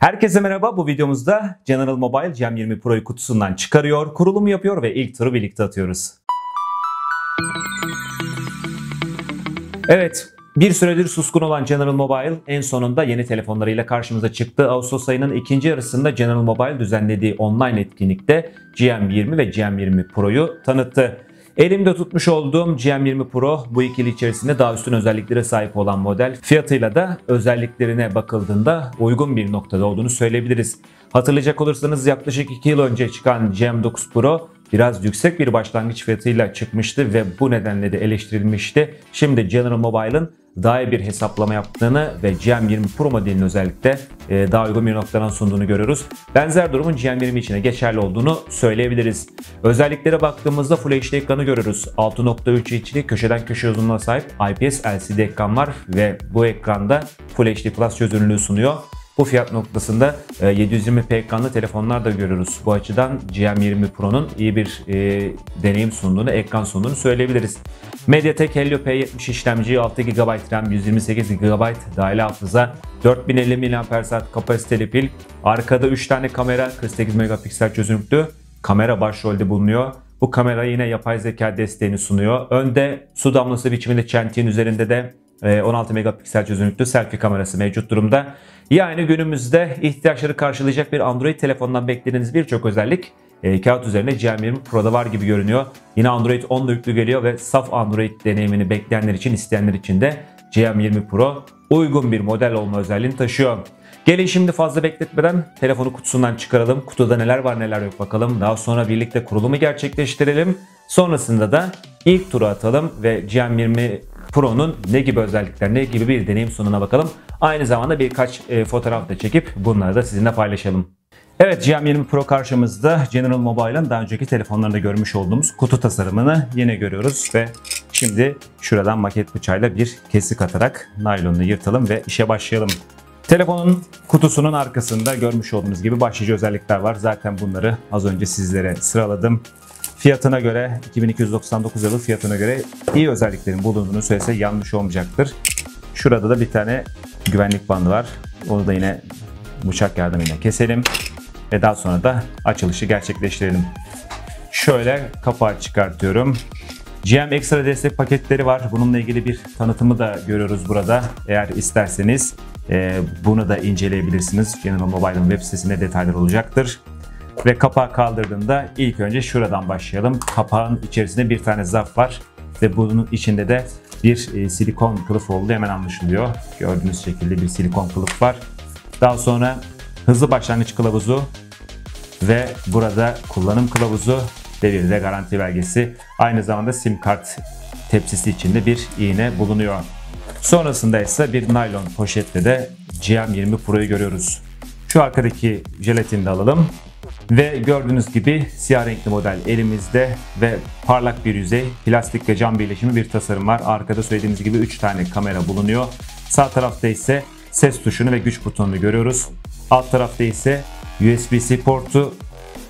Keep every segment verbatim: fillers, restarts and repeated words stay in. Herkese merhaba. Bu videomuzda General Mobile G M yirmi Pro'yu kutusundan çıkarıyor, kurulumu yapıyor ve ilk turu birlikte atıyoruz. Evet, bir süredir suskun olan General Mobile en sonunda yeni telefonlarıyla karşımıza çıktı. Ağustos ayının ikinci yarısında General Mobile düzenlediği online etkinlikte G M yirmi ve G M yirmi Pro'yu tanıttı. Elimde tutmuş olduğum G M yirmi Pro bu ikili içerisinde daha üstün özelliklere sahip olan model. Fiyatıyla da özelliklerine bakıldığında uygun bir noktada olduğunu söyleyebiliriz. Hatırlayacak olursanız yaklaşık iki yıl önce çıkan G M dokuz Pro biraz yüksek bir başlangıç fiyatıyla çıkmıştı ve bu nedenle de eleştirilmişti. Şimdi General Mobile'ın daha iyi bir hesaplama yaptığını ve G M yirmi Pro modelinin özellikle daha uygun bir noktadan sunduğunu görüyoruz. Benzer durumun G M yirmi için de geçerli olduğunu söyleyebiliriz. Özelliklere baktığımızda Full H D ekranı görüyoruz. altı nokta üç inçlik köşeden köşe uzunluğuna sahip I P S L C D ekran var ve bu ekranda Full H D Plus çözünürlüğü sunuyor. Bu fiyat noktasında yedi yüz yirmi p ekranlı telefonlar da görüyoruz. Bu açıdan G M yirmi Pro'nun iyi bir e, deneyim sunduğunu, ekran sunduğunu söyleyebiliriz. Mediatek Helio P yetmiş işlemci, altı gigabayt RAM, yüz yirmi sekiz gigabayt dahili hafıza, dört bin elli miliamper saat kapasiteli pil, arkada üç tane kamera, kırk sekiz megapiksel çözünürlüklü kamera başrolde bulunuyor. Bu kamera yine yapay zeka desteğini sunuyor. Önde su damlası biçiminde çentiğin üzerinde de on altı megapiksel çözünürlüklü selfie kamerası mevcut durumda. Yani günümüzde ihtiyaçları karşılayacak bir Android telefondan beklediğiniz birçok özellik e, kağıt üzerine G M yirmi Pro'da var gibi görünüyor. Yine Android on da yüklü geliyor ve saf Android deneyimini bekleyenler için, isteyenler için de G M yirmi Pro uygun bir model olma özelliğini taşıyor. Gelin şimdi fazla bekletmeden telefonu kutusundan çıkaralım. Kutuda neler var neler yok bakalım. Daha sonra birlikte kurulumu gerçekleştirelim. Sonrasında da ilk turu atalım ve G M yirmi Pro'nun ne gibi özellikler, ne gibi bir deneyim sunduğuna bakalım. Aynı zamanda birkaç e, fotoğraf da çekip bunları da sizinle paylaşalım. Evet, G M yirmi Pro karşımızda. General Mobile'ın daha önceki telefonlarında görmüş olduğumuz kutu tasarımını yine görüyoruz ve şimdi şuradan maket bıçağıyla bir kesik atarak naylonunu yırtalım ve işe başlayalım. Telefonun kutusunun arkasında görmüş olduğunuz gibi başlıca özellikler var. Zaten bunları az önce sizlere sıraladım. Fiyatına göre, iki bin iki yüz doksan dokuz liralık fiyatına göre iyi özelliklerin bulunduğunu söylese yanlış olmayacaktır. Şurada da bir tane güvenlik bandı var. Onu da yine bıçak yardımıyla keselim ve daha sonra da açılışı gerçekleştirelim. Şöyle kapağı çıkartıyorum. G M ekstra destek paketleri var. Bununla ilgili bir tanıtımı da görüyoruz burada. Eğer isterseniz bunu da inceleyebilirsiniz. General Mobile'ın web sitesinde detaylar olacaktır. Ve kapağı kaldırdığımda ilk önce şuradan başlayalım. Kapağın içerisinde bir tane zarf var ve bunun içinde de bir silikon kılıf olduğu hemen anlaşılıyor. Gördüğünüz şekilde bir silikon kılıf var. Daha sonra hızlı başlangıç kılavuzu ve burada kullanım kılavuzu, devir ve garanti belgesi. Aynı zamanda sim kart tepsisi içinde bir iğne bulunuyor. Sonrasında ise bir naylon poşette de G M yirmi Pro'yu görüyoruz. Şu arkadaki jelatini de alalım. Ve gördüğünüz gibi siyah renkli model elimizde ve parlak bir yüzey, plastik ve cam birleşimi bir tasarım var. Arkada söylediğimiz gibi üç tane kamera bulunuyor. Sağ tarafta ise ses tuşunu ve güç butonunu görüyoruz. Alt tarafta ise U S B-C portu,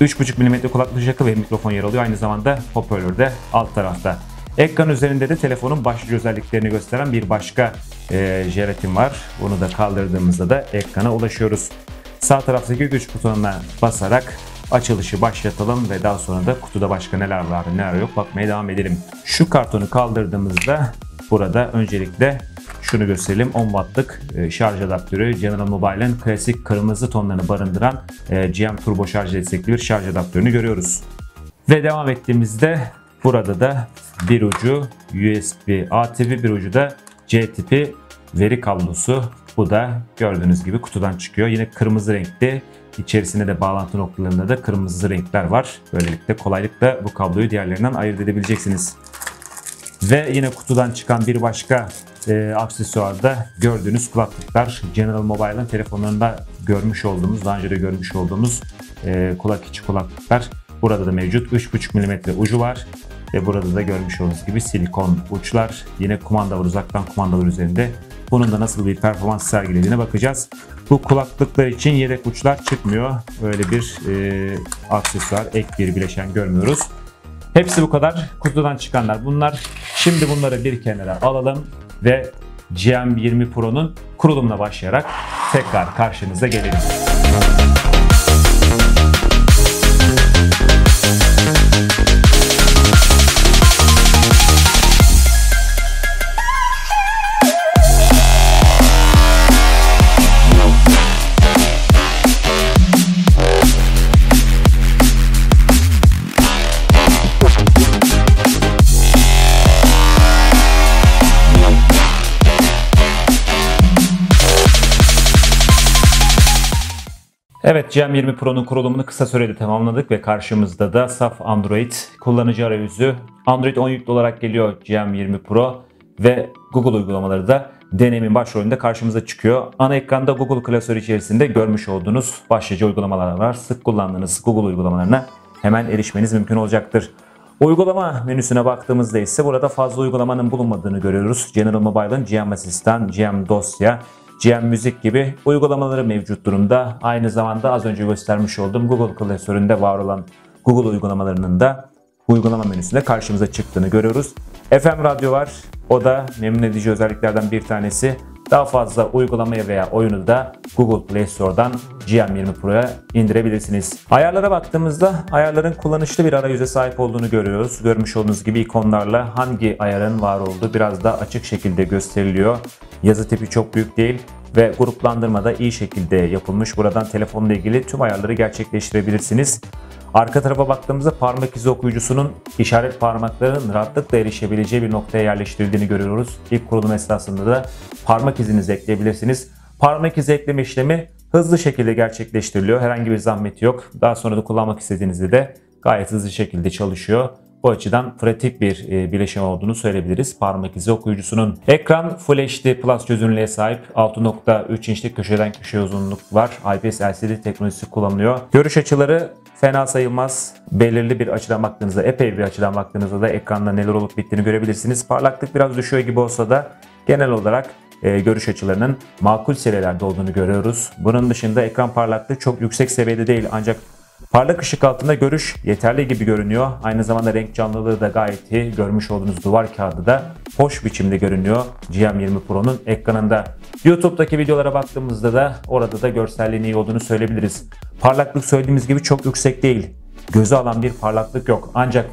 üç buçuk milimetre kulaklık jackı ve mikrofon yer alıyor. Aynı zamanda hoparlör de alt tarafta. Ekran üzerinde de telefonun başlıca özelliklerini gösteren bir başka e, jelatin var. Bunu da kaldırdığımızda da ekrana ulaşıyoruz. Sağ taraftaki güç butonuna basarak açılışı başlatalım ve daha sonra da kutuda başka neler var neler yok bakmaya devam edelim. Şu kartonu kaldırdığımızda burada öncelikle şunu gösterelim. on wattlık şarj adaptörü, General Mobile'ın klasik kırmızı tonlarını barındıran G M Turbo şarj destekli bir şarj adaptörünü görüyoruz. Ve devam ettiğimizde burada da bir ucu U S B A tipi, bir ucu da C tipi veri kablosu. Bu da gördüğünüz gibi kutudan çıkıyor. Yine kırmızı renkli. İçerisinde de bağlantı noktalarında da kırmızı renkler var. Böylelikle kolaylıkla bu kabloyu diğerlerinden ayırt edebileceksiniz. Ve yine kutudan çıkan bir başka e, aksesuarda gördüğünüz kulaklıklar. General Mobile'ın telefonlarında görmüş olduğumuz, daha önce de görmüş olduğumuz e, kulak içi kulaklıklar. Burada da mevcut. Üç buçuk milimetre ucu var. Ve burada da görmüş olduğunuz gibi silikon uçlar. Yine kumanda var, uzaktan kumandalar üzerinde. Bunun da nasıl bir performans sergilediğine bakacağız. Bu kulaklıklar için yedek uçlar çıkmıyor. Öyle bir e, aksesuar, ek bir bileşen görmüyoruz. Hepsi bu kadar. Kutudan çıkanlar bunlar. Şimdi bunları bir kenara alalım ve G M yirmi Pro'nun kurulumuna başlayarak tekrar karşınıza gelelim. Evet, G M yirmi Pro'nun kurulumunu kısa sürede tamamladık ve karşımızda da saf Android kullanıcı arayüzü Android on yüklü olarak geliyor G M yirmi Pro ve Google uygulamaları da deneyimin başrolünde karşımıza çıkıyor. Ana ekranda Google klasörü içerisinde görmüş olduğunuz başlıca uygulamalar var. Sık kullandığınız Google uygulamalarına hemen erişmeniz mümkün olacaktır. Uygulama menüsüne baktığımızda ise burada fazla uygulamanın bulunmadığını görüyoruz. General Mobile'ın G M Assistant, G M Dosya, G M müzik gibi uygulamaları mevcut durumda. Aynı zamanda az önce göstermiş olduğum Google klasöründe var olan Google uygulamalarının da uygulama menüsünde karşımıza çıktığını görüyoruz. F M Radyo var. O da memnun edici özelliklerden bir tanesi. Daha fazla uygulamayı veya oyunu da Google Play Store'dan G M yirmi Pro'ya indirebilirsiniz. Ayarlara baktığımızda ayarların kullanışlı bir arayüze sahip olduğunu görüyoruz. Görmüş olduğunuz gibi ikonlarla hangi ayarın var olduğu biraz daha açık şekilde gösteriliyor. Yazı tipi çok büyük değil ve gruplandırma da iyi şekilde yapılmış. Buradan telefonla ilgili tüm ayarları gerçekleştirebilirsiniz. Arka tarafa baktığımızda parmak izi okuyucusunun işaret parmaklarının rahatlıkla erişebileceği bir noktaya yerleştirildiğini görüyoruz. İlk kurulum esnasında da parmak izinizi ekleyebilirsiniz. Parmak izi ekleme işlemi hızlı şekilde gerçekleştiriliyor. Herhangi bir zahmeti yok. Daha sonra da kullanmak istediğinizde de gayet hızlı şekilde çalışıyor. Bu açıdan pratik bir bileşen olduğunu söyleyebiliriz parmak izi okuyucusunun. Ekran Full H D Plus çözünürlüğe sahip. altı nokta üç inçlik köşeden köşeye uzunluk var. I P S L C D teknolojisi kullanılıyor. Görüş açıları fena sayılmaz. Belirli bir açıdan baktığınızda, epey bir açıdan baktığınızda da ekranda neler olup bittiğini görebilirsiniz. Parlaklık biraz düşüyor gibi olsa da genel olarak görüş açılarının makul seviyelerde olduğunu görüyoruz. Bunun dışında ekran parlaklığı çok yüksek seviyede değil, ancak parlak ışık altında görüş yeterli gibi görünüyor. Aynı zamanda renk canlılığı da gayet iyi. Görmüş olduğunuz duvar kağıdı da hoş biçimde görünüyor G M yirmi Pro'nun ekranında. YouTube'daki videolara baktığımızda da orada da görselliğin iyi olduğunu söyleyebiliriz. Parlaklık söylediğimiz gibi çok yüksek değil. Göze alan bir parlaklık yok. Ancak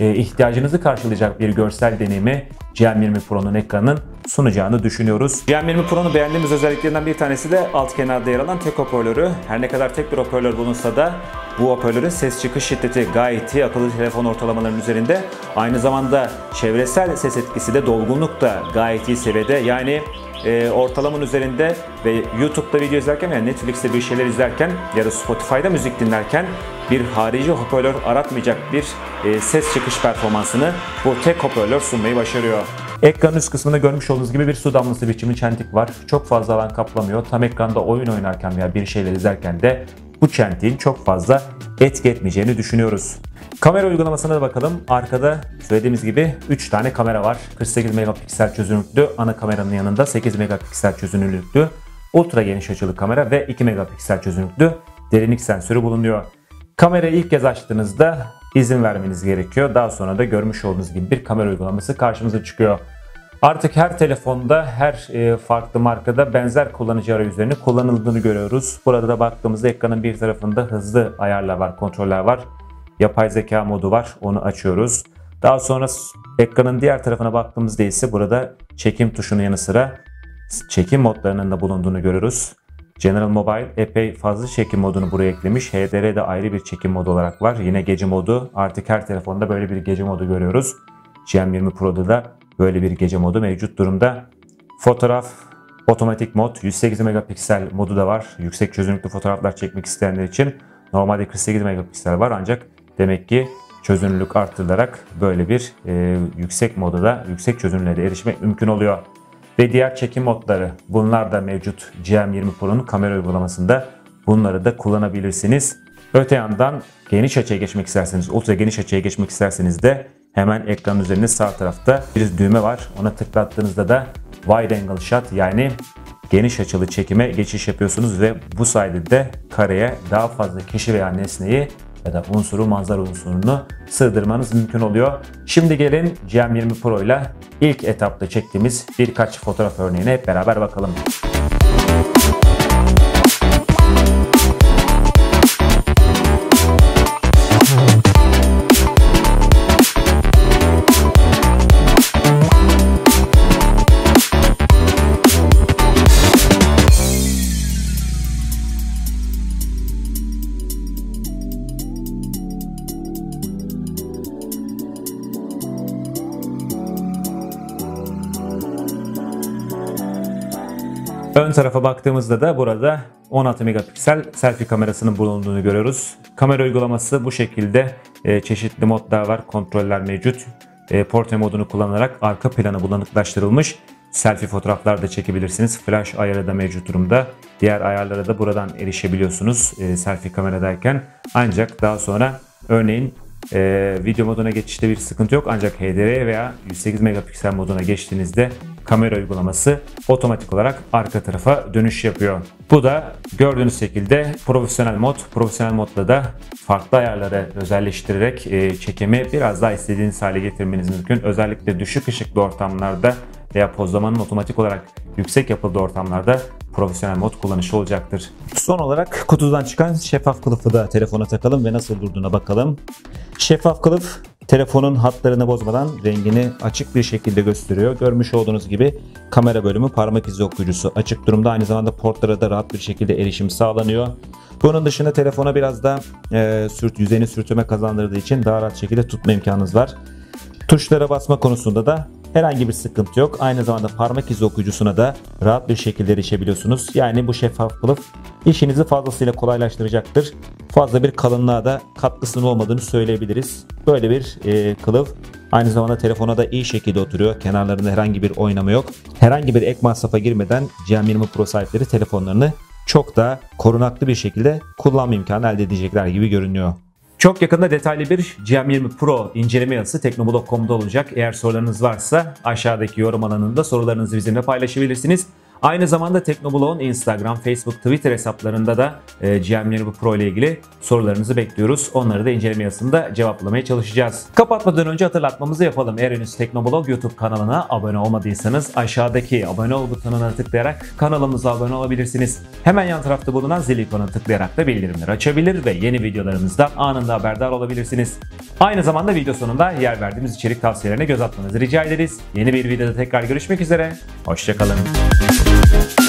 e, ihtiyacınızı karşılayacak bir görsel deneyimi G M yirmi Pro'nun ekranının sunacağını düşünüyoruz. G M yirmi Pro'nun beğendiğimiz özelliklerinden bir tanesi de alt kenarda yer alan tek hoparlörü. Her ne kadar tek bir hoparlör bulunsa da bu hoparlörün ses çıkış şiddeti gayet iyi, akıllı telefon ortalamalarının üzerinde. Aynı zamanda çevresel ses etkisi de, dolgunluk da gayet iyi seviyede. Yani e, ortalamanın üzerinde ve YouTube'da video izlerken, yani Netflix'te bir şeyler izlerken ya da Spotify'da müzik dinlerken bir harici hoparlör aratmayacak bir e, ses çıkış performansını bu tek hoparlör sunmayı başarıyor. Ekranın üst kısmında görmüş olduğunuz gibi bir su damlası biçimli çentik var. Çok fazla alan kaplamıyor. Tam ekranda oyun oynarken veya bir şeyler izlerken de bu çentiğin çok fazla etki etmeyeceğini düşünüyoruz. Kamera uygulamasına da bakalım. Arkada söylediğimiz gibi üç tane kamera var. kırk sekiz megapiksel çözünürlüklü ana kameranın yanında sekiz megapiksel çözünürlüklü ultra geniş açılı kamera ve iki megapiksel çözünürlüklü derinlik sensörü bulunuyor. Kamerayı ilk kez açtığınızda izin vermeniz gerekiyor. Daha sonra da görmüş olduğunuz gibi bir kamera uygulaması karşımıza çıkıyor. Artık her telefonda, her farklı markada benzer kullanıcı arayüzlerinin kullanıldığını görüyoruz. Burada da baktığımızda ekranın bir tarafında hızlı ayarlar var, kontroller var. Yapay zeka modu var, onu açıyoruz. Daha sonra ekranın diğer tarafına baktığımızda ise burada çekim tuşunun yanı sıra çekim modlarının da bulunduğunu görüyoruz. General Mobile epey fazla çekim modunu buraya eklemiş. H D R de ayrı bir çekim modu olarak var. Yine gece modu. Artık her telefonda böyle bir gece modu görüyoruz. G M yirmi Pro'da da böyle bir gece modu mevcut durumda. Fotoğraf, otomatik mod, yüz sekiz megapiksel modu da var. Yüksek çözünürlüklü fotoğraflar çekmek isteyenler için normalde kırk sekiz megapiksel var, ancak demek ki çözünürlük arttırılarak böyle bir e, yüksek moda da, yüksek çözünürlüğe de erişmek mümkün oluyor. Ve diğer çekim modları, bunlar da mevcut G M yirmi Pro'nun kamera uygulamasında, bunları da kullanabilirsiniz. Öte yandan geniş açıya geçmek isterseniz, ultra geniş açıya geçmek isterseniz de hemen ekranın üzerinde sağ tarafta bir düğme var. Ona tıklattığınızda da wide angle shot, yani geniş açılı çekime geçiş yapıyorsunuz ve bu sayede de kareye daha fazla kişi veya nesneyi ya da unsuru, manzara unsurunu sığdırmanız mümkün oluyor. Şimdi gelin G M yirmi Pro ile ilk etapta çektiğimiz birkaç fotoğraf örneğine hep beraber bakalım. Ön tarafa baktığımızda da burada on altı megapiksel selfie kamerasının bulunduğunu görüyoruz. Kamera uygulaması bu şekilde, e, çeşitli modlar var, kontroller mevcut. E, portre modunu kullanarak arka planı bulanıklaştırılmış. Selfie fotoğraflar da çekebilirsiniz. Flash ayarı da mevcut durumda. Diğer ayarlara da buradan erişebiliyorsunuz e, selfie kameradayken. Ancak daha sonra örneğin e, video moduna geçişte bir sıkıntı yok. Ancak H D R veya yüz sekiz megapiksel moduna geçtiğinizde kamera uygulaması otomatik olarak arka tarafa dönüş yapıyor. Bu da gördüğünüz şekilde profesyonel mod. Profesyonel modla da farklı ayarları özelleştirerek e, çekimi biraz daha istediğiniz hale getirmeniz mümkün. Özellikle düşük ışıklı ortamlarda veya pozlamanın otomatik olarak yüksek yapıldığı ortamlarda profesyonel mod kullanışı olacaktır. Son olarak kutudan çıkan şeffaf kılıfı da telefona takalım ve nasıl durduğuna bakalım. Şeffaf kılıf telefonun hatlarını bozmadan rengini açık bir şekilde gösteriyor. Görmüş olduğunuz gibi kamera bölümü parmak izi okuyucusu açık durumda. Aynı zamanda portlara da rahat bir şekilde erişim sağlanıyor. Bunun dışında telefona biraz da e, sürt, yüzeyini sürtünme kazandırdığı için daha rahat şekilde tutma imkanınız var. Tuşlara basma konusunda da herhangi bir sıkıntı yok. Aynı zamanda parmak izi okuyucusuna da rahat bir şekilde erişebiliyorsunuz. Yani bu şeffaf kılıf işinizi fazlasıyla kolaylaştıracaktır. Fazla bir kalınlığa da katkısının olmadığını söyleyebiliriz. Böyle bir e, kılıf aynı zamanda telefona da iyi şekilde oturuyor. Kenarlarında herhangi bir oynama yok. Herhangi bir ek masrafa girmeden G M yirmi Pro sahipleri telefonlarını çok daha korunaklı bir şekilde kullanma imkanı elde edecekler gibi görünüyor. Çok yakında detaylı bir G M yirmi Pro inceleme yazısı teknoblog nokta com'da olacak. Eğer sorularınız varsa aşağıdaki yorum alanında sorularınızı bizimle paylaşabilirsiniz. Aynı zamanda Teknoblog'un Instagram, Facebook, Twitter hesaplarında da G M yirmi Pro ile ilgili sorularınızı bekliyoruz. Onları da inceleme yazısında cevaplamaya çalışacağız. Kapatmadan önce hatırlatmamızı yapalım. Eğer henüz Teknoblog YouTube kanalına abone olmadıysanız aşağıdaki abone ol butonuna tıklayarak kanalımıza abone olabilirsiniz. Hemen yan tarafta bulunan zil ikonuna tıklayarak da bildirimleri açabilir ve yeni videolarımızdan anında haberdar olabilirsiniz. Aynı zamanda video sonunda yer verdiğimiz içerik tavsiyelerine göz atmanızı rica ederiz. Yeni bir videoda tekrar görüşmek üzere. Hoşça kalın. We'll be right back.